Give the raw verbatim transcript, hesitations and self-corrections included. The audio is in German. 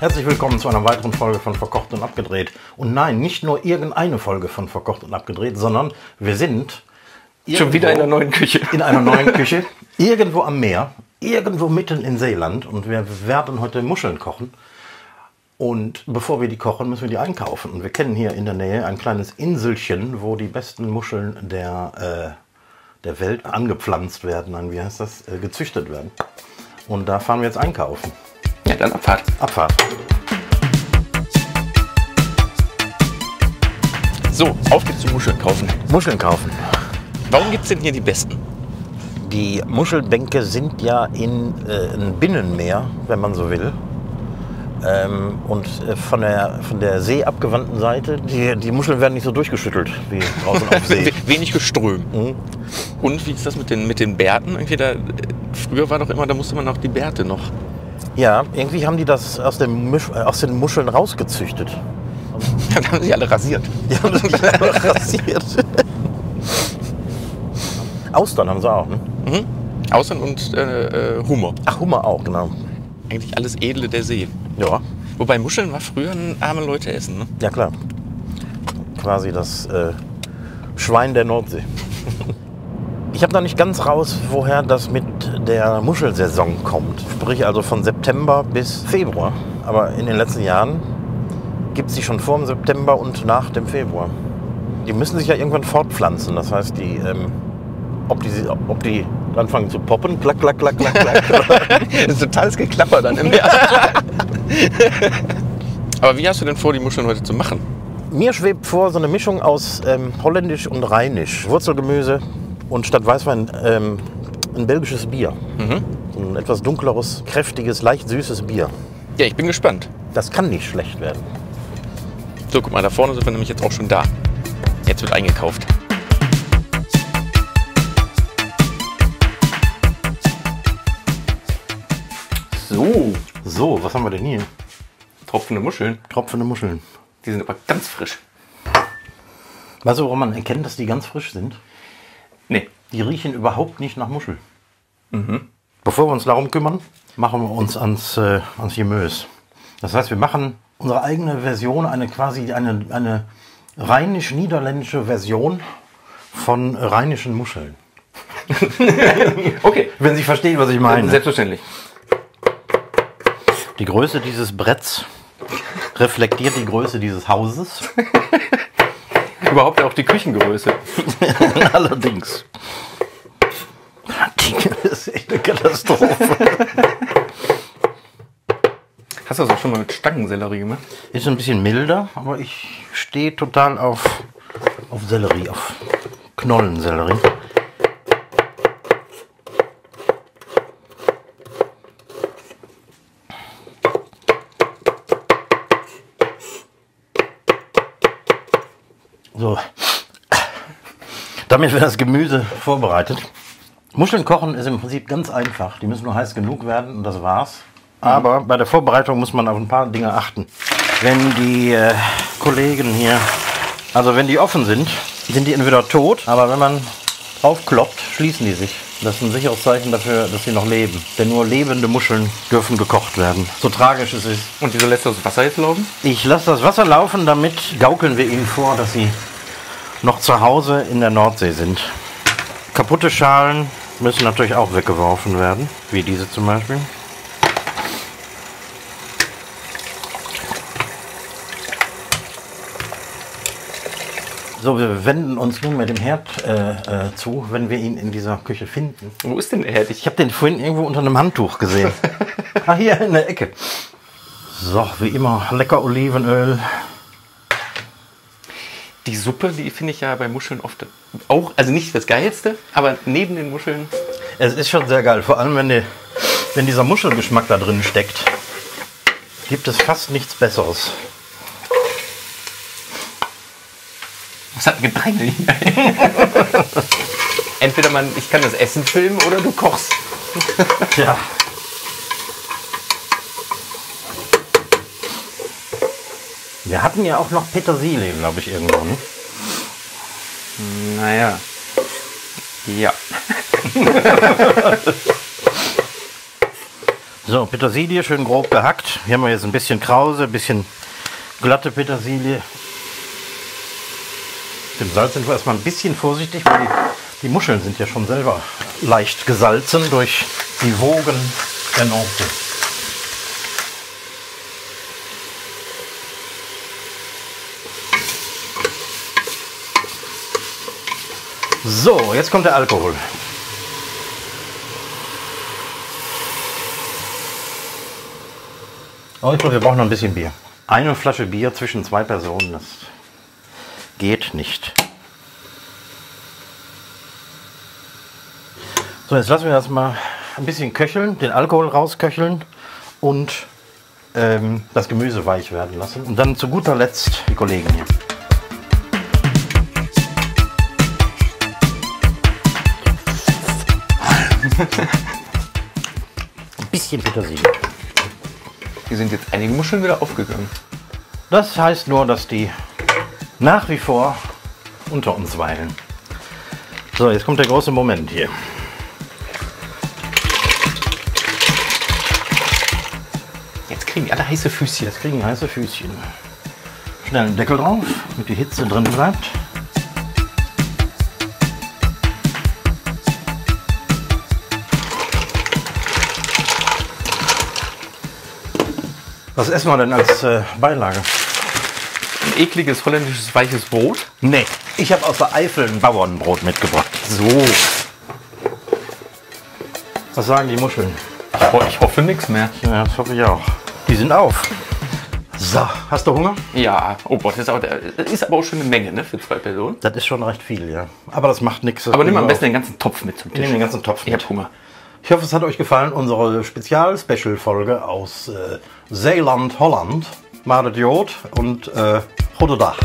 Herzlich willkommen zu einer weiteren Folge von Verkocht und Abgedreht. Und nein, nicht nur irgendeine Folge von Verkocht und Abgedreht, sondern wir sind schon wieder in einer neuen Küche. In einer neuen Küche, irgendwo am Meer, irgendwo mitten in Seeland. Und wir werden heute Muscheln kochen. Und bevor wir die kochen, müssen wir die einkaufen. Und wir kennen hier in der Nähe ein kleines Inselchen, wo die besten Muscheln der, äh, der Welt angepflanzt werden, an, wie heißt das, äh, gezüchtet werden. Und da fahren wir jetzt einkaufen. Ja, dann Abfahrt. Abfahrt. So, auf geht's zu Muscheln kaufen. Muscheln kaufen. Warum gibt's denn hier die besten? Die Muschelbänke sind ja in äh, ein Binnenmeer, wenn man so will. Ähm, und äh, von, der, von der seeabgewandten Seite, die, die Muscheln werden nicht so durchgeschüttelt wie draußen auf See. Wenig Geström. Mhm. Und wie ist das mit den, mit den Bärten? Irgendwie da, früher war doch immer, da musste man auch die Bärte noch. Ja, irgendwie haben die das aus, dem Misch, äh, aus den Muscheln rausgezüchtet. Dann haben sie alle rasiert. Die haben sie alle rasiert. Austern haben sie auch, ne? Mhm. Austern und äh, Hummer. Ach, Hummer auch, genau. Eigentlich alles Edle der See. Ja. Wobei Muscheln war früher ein arme Leute essen, ne? Ja, klar. Quasi das äh, Schwein der Nordsee. Ich habe noch nicht ganz raus, woher das mit der Muschelsaison kommt. Sprich also von September bis Februar. Aber in den letzten Jahren gibt es die schon vor dem September und nach dem Februar. Die müssen sich ja irgendwann fortpflanzen. Das heißt, die, ähm, ob die, ob die anfangen zu poppen, klack, klack, klack, klack, klack. Das ist totales Geklapper dann im Meer. Aber wie hast du denn vor, die Muscheln heute zu machen? Mir schwebt vor so eine Mischung aus ähm, holländisch und rheinisch. Wurzelgemüse. Und statt Weißwein ähm, ein belgisches Bier. Mhm. So ein etwas dunkleres, kräftiges, leicht süßes Bier. Ja, ich bin gespannt. Das kann nicht schlecht werden. So, guck mal, da vorne sind wir nämlich jetzt auch schon da. Jetzt wird eingekauft. So, so, was haben wir denn hier? Tropfende Muscheln. Tropfende Muscheln. Die sind aber ganz frisch. Weißt du, woran man erkennt, dass die ganz frisch sind? Nee, die riechen überhaupt nicht nach Muschel. Mhm. Bevor wir uns darum kümmern, machen wir uns ans, äh, ans Gemüse. Das heißt, wir machen unsere eigene Version, eine quasi eine, eine rheinisch-niederländische Version von rheinischen Muscheln. Okay. Wenn Sie verstehen, was ich meine. Selbstverständlich. Die Größe dieses Bretts reflektiert die Größe dieses Hauses. Überhaupt auch die Küchengröße. Allerdings. Das ist echt eine Katastrophe. Hast du das auch schon mal mit Stangensellerie gemacht? Ist ein bisschen milder, aber ich stehe total auf, auf Sellerie, auf Knollensellerie. So, damit wird das Gemüse vorbereitet. Muscheln kochen ist im Prinzip ganz einfach. Die müssen nur heiß genug werden und das war's. Aber bei der Vorbereitung muss man auf ein paar Dinge achten. Wenn die äh, Kollegen hier, also wenn die offen sind, sind die entweder tot, aber wenn man aufkloppt, schließen die sich. Das ist ein sicheres Zeichen dafür, dass sie noch leben. Denn nur lebende Muscheln dürfen gekocht werden. So tragisch es ist. Und wieso lässt du das Wasser jetzt laufen? Ich lasse das Wasser laufen, damit gaukeln wir ihnen vor, dass sie noch zu Hause in der Nordsee sind. Kaputte Schalen müssen natürlich auch weggeworfen werden, wie diese zum Beispiel. So, wir wenden uns nun mit dem Herd äh, äh, zu, wenn wir ihn in dieser Küche finden. Wo ist denn der Herd? Ich habe den vorhin irgendwo unter einem Handtuch gesehen. Ah, hier in der Ecke. So, wie immer, lecker Olivenöl. Die Suppe, die finde ich ja bei Muscheln oft auch, also nicht das Geilste, aber neben den Muscheln. Es ist schon sehr geil, vor allem wenn, die, wenn dieser Muschelgeschmack da drin steckt, gibt es fast nichts Besseres. Was hat ein Gedränge hier? Entweder man, ich kann das Essen filmen oder du kochst. Ja. Wir hatten ja auch noch Petersilie, glaube ich, irgendwo. Ne? Naja. Ja. So, Petersilie schön grob gehackt. Hier haben wir jetzt ein bisschen Krause, ein bisschen glatte Petersilie. Mit dem Salz sind wir erstmal ein bisschen vorsichtig, weil die, die Muscheln sind ja schon selber leicht gesalzen durch die Wogen der Nordsee. So, jetzt kommt der Alkohol. Oh, ich glaube, wir brauchen noch ein bisschen Bier. Eine Flasche Bier zwischen zwei Personen, das geht nicht. So, jetzt lassen wir das mal ein bisschen köcheln, den Alkohol rausköcheln und ähm, das Gemüse weich werden lassen. Und dann zu guter Letzt die Kollegen hier. Ein bisschen Petersilie. Hier sind jetzt einige Muscheln wieder aufgegangen. Das heißt nur, dass die nach wie vor unter uns weilen. So, jetzt kommt der große Moment hier. Jetzt kriegen die alle heiße Füßchen. Jetzt kriegen die heiße Füßchen. Schnell einen Deckel drauf, damit die Hitze drin bleibt. Was essen wir denn als äh, Beilage? Ein ekliges holländisches weiches Brot? Nee, ich habe aus der Eifel ein Bauernbrot mitgebracht. So. Was sagen die Muscheln? Oh, ich hoffe nichts mehr. Ja, das hoffe ich auch. Die sind auf. So, hast du Hunger? Ja. Oh Gott, das ist aber, das ist aber auch schon eine Menge, ne, für zwei Personen. Das ist schon recht viel, ja. Aber das macht nichts. Aber nimm am besten den ganzen Topf mit zum Tisch. Nimm den ganzen Topf mit. Ich habe Hunger. Ich hoffe, es hat euch gefallen, unsere Spezial-Special-Folge aus äh, Seeland, Holland, Mare Diod und äh, Rotodach.